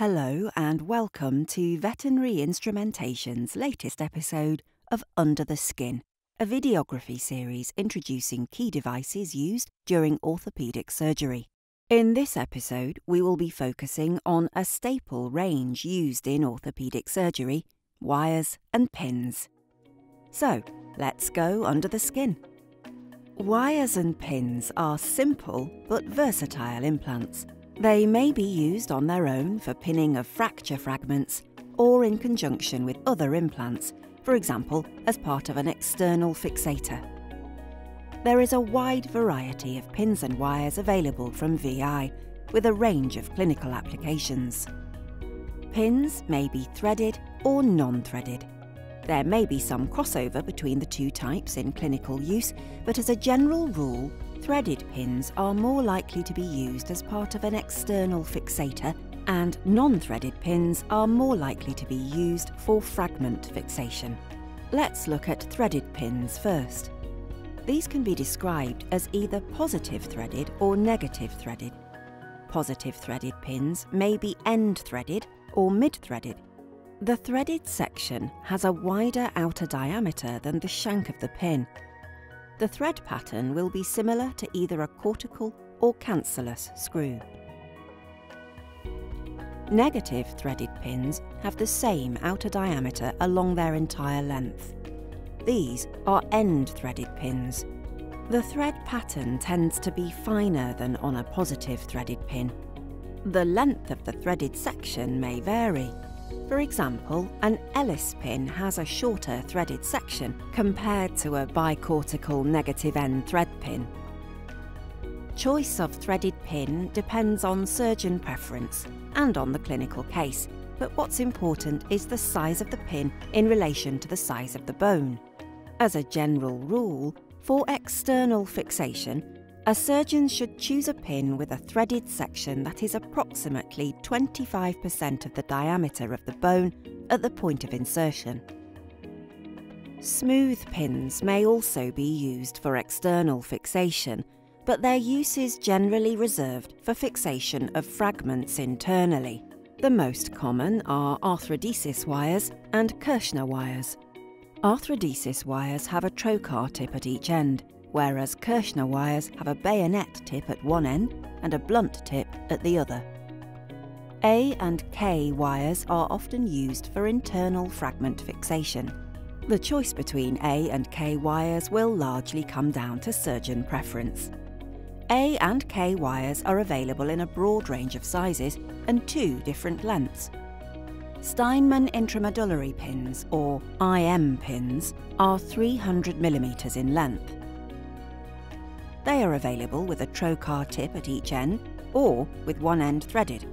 Hello and welcome to Veterinary Instrumentation's latest episode of Under the Skin, a videography series introducing key devices used during orthopaedic surgery. In this episode, we will be focusing on a staple range used in orthopaedic surgery, wires and pins. So, let's go under the skin. Wires and pins are simple but versatile implants. They may be used on their own for pinning of fracture fragments or in conjunction with other implants, for example, as part of an external fixator. There is a wide variety of pins and wires available from VI, with a range of clinical applications. Pins may be threaded or non-threaded. There may be some crossover between the two types in clinical use, but as a general rule, threaded pins are more likely to be used as part of an external fixator, and non-threaded pins are more likely to be used for fragment fixation. Let's look at threaded pins first. These can be described as either positive threaded or negative threaded. Positive threaded pins may be end threaded or mid-threaded. The threaded section has a wider outer diameter than the shank of the pin. The thread pattern will be similar to either a cortical or cancellous screw. Negative threaded pins have the same outer diameter along their entire length. These are end-threaded pins. The thread pattern tends to be finer than on a positive threaded pin. The length of the threaded section may vary. For example, an Ellis pin has a shorter threaded section compared to a bicortical negative end thread pin. Choice of threaded pin depends on surgeon preference and on the clinical case, but what's important is the size of the pin in relation to the size of the bone. As a general rule, for external fixation, a surgeon should choose a pin with a threaded section that is approximately 25% of the diameter of the bone at the point of insertion. Smooth pins may also be used for external fixation, but their use is generally reserved for fixation of fragments internally. The most common are arthrodesis wires and Kirschner wires. Arthrodesis wires have a trocar tip at each end, whereas Kirschner wires have a bayonet tip at one end and a blunt tip at the other. A and K wires are often used for internal fragment fixation. The choice between A and K wires will largely come down to surgeon preference. A and K wires are available in a broad range of sizes and two different lengths. Steinmann Intramedullary pins, or IM pins, are 300mm in length. They are available with a trocar tip at each end or with one end threaded.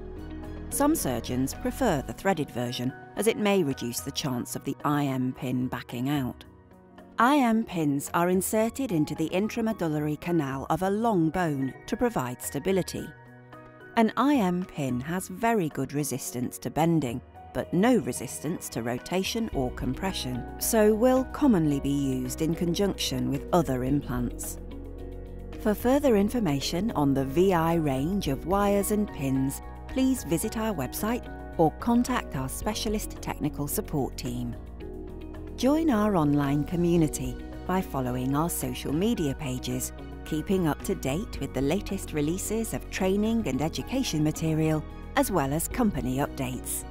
Some surgeons prefer the threaded version as it may reduce the chance of the IM pin backing out. IM pins are inserted into the intramedullary canal of a long bone to provide stability. An IM pin has very good resistance to bending, but no resistance to rotation or compression, so will commonly be used in conjunction with other implants. For further information on the VI range of wires and pins, please visit our website or contact our specialist technical support team. Join our online community by following our social media pages, keeping up to date with the latest releases of training and education material, as well as company updates.